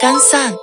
干散。